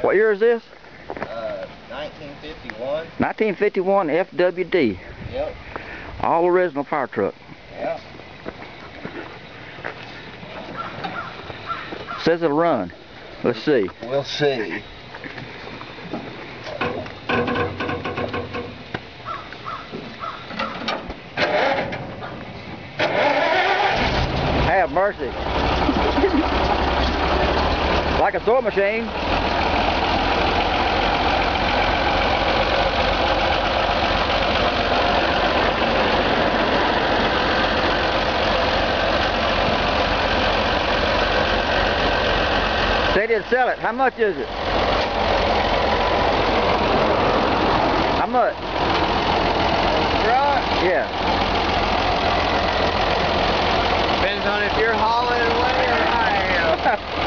What year is this? 1951. 1951 FWD. Yep. All original fire truck. Yep. Says it'll run. Let's see. We'll see. Have mercy. Like a sewing machine. They didn't sell it. How much is it? How much? Right? Yeah. Depends on if you're hauling away or I am.